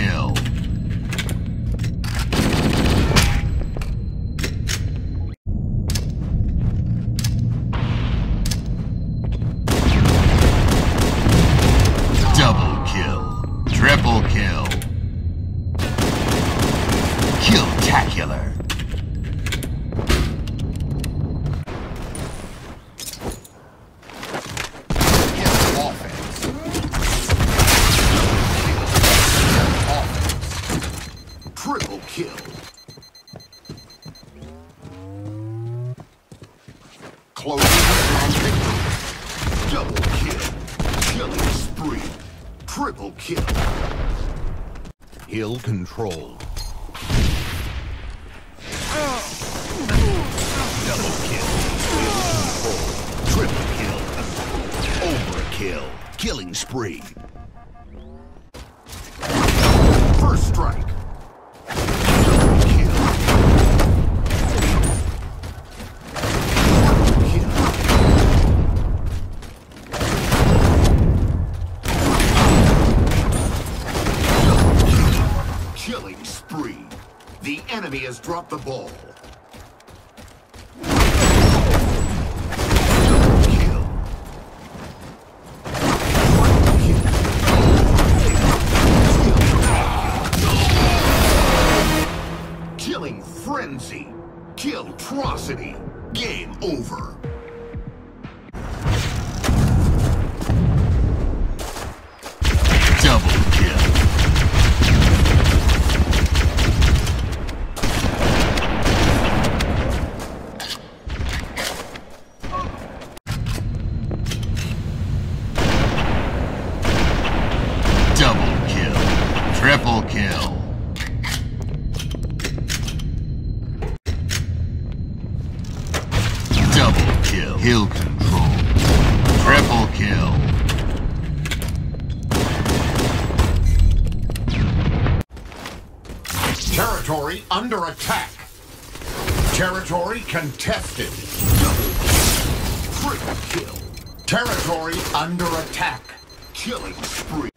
kill. Double kill. Triple kill. Kill-tacular. Triple kill. Closing on victory. Double kill. Killing spree. Triple kill. Hill control. Double kill. Hill control. Triple kill. Overkill. Killing spree. First strike. The enemy has dropped the ball. Double kill. Kill. Killing frenzy. Kill atrocity. Game over. Double kill. Triple kill. Double kill. Hill control. Triple kill. Territory under attack. Territory contested. Double kill. Triple kill. Territory under attack. Killing spree.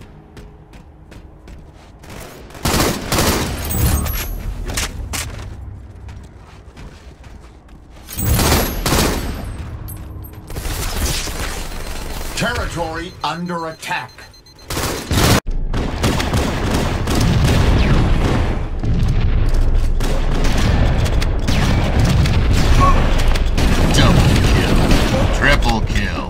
Territory under attack. Double kill. Triple kill.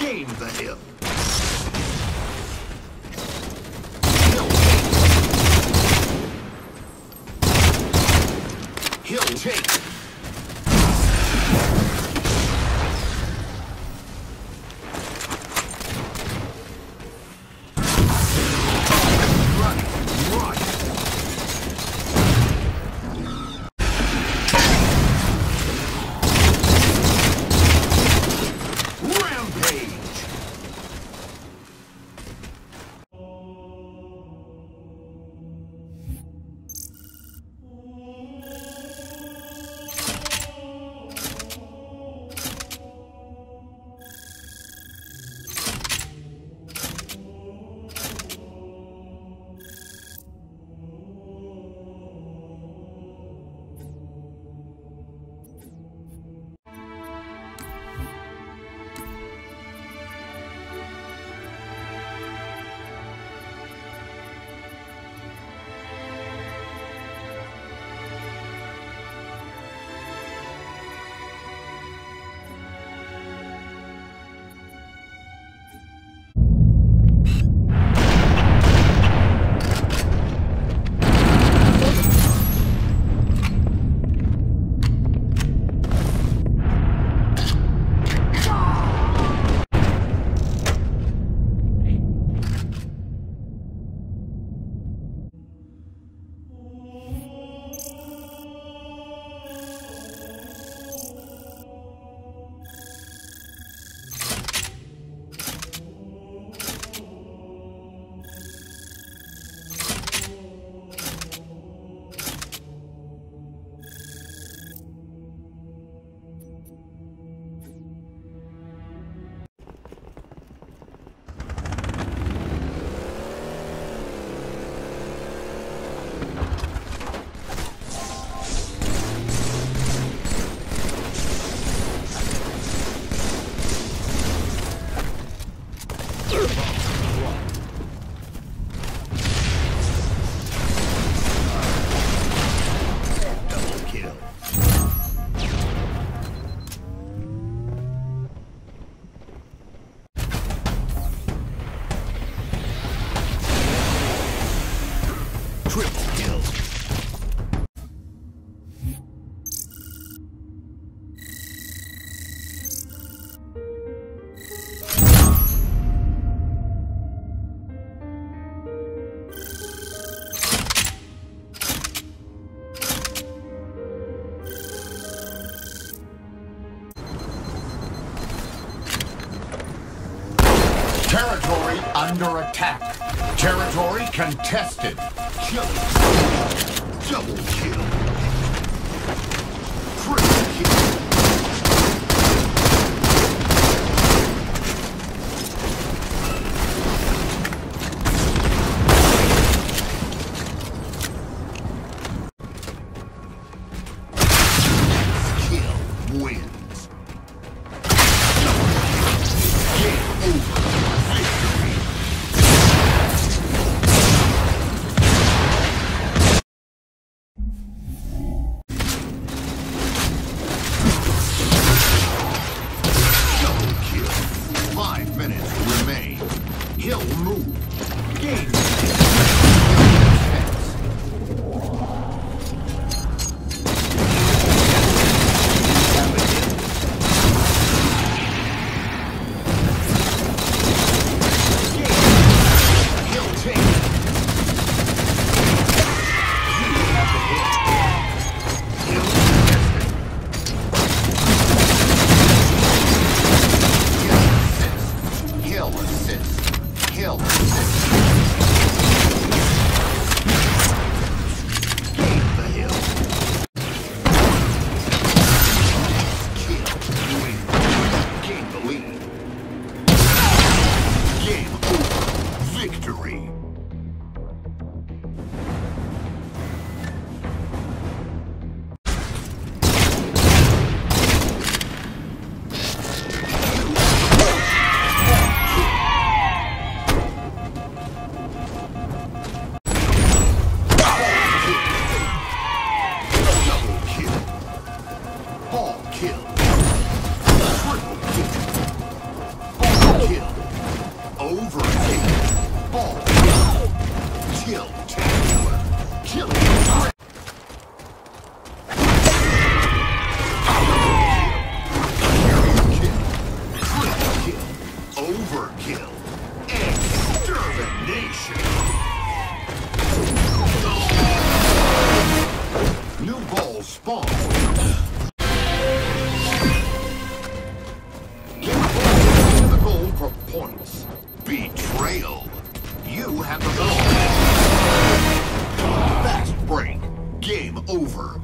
Gain the hill. Hill take. Territory under attack. Territory contested. Double kill. Triple kill. Skill wins. Double kill. Game over.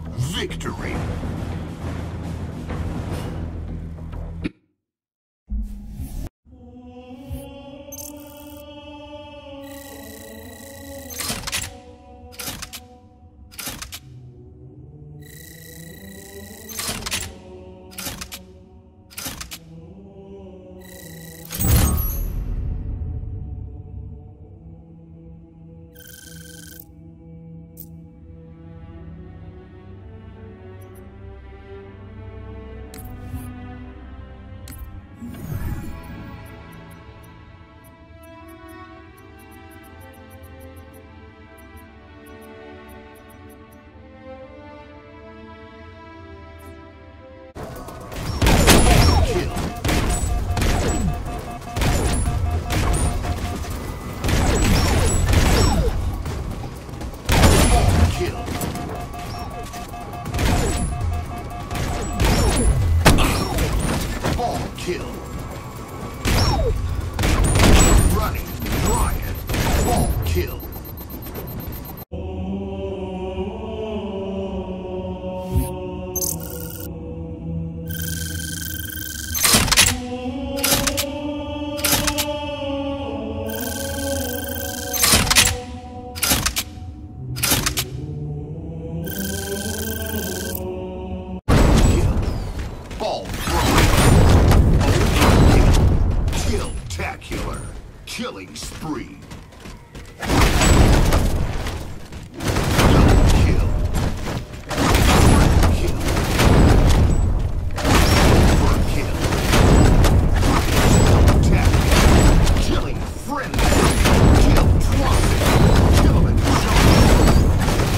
Killing spree. Killing friendly. Kill profit. Kill it.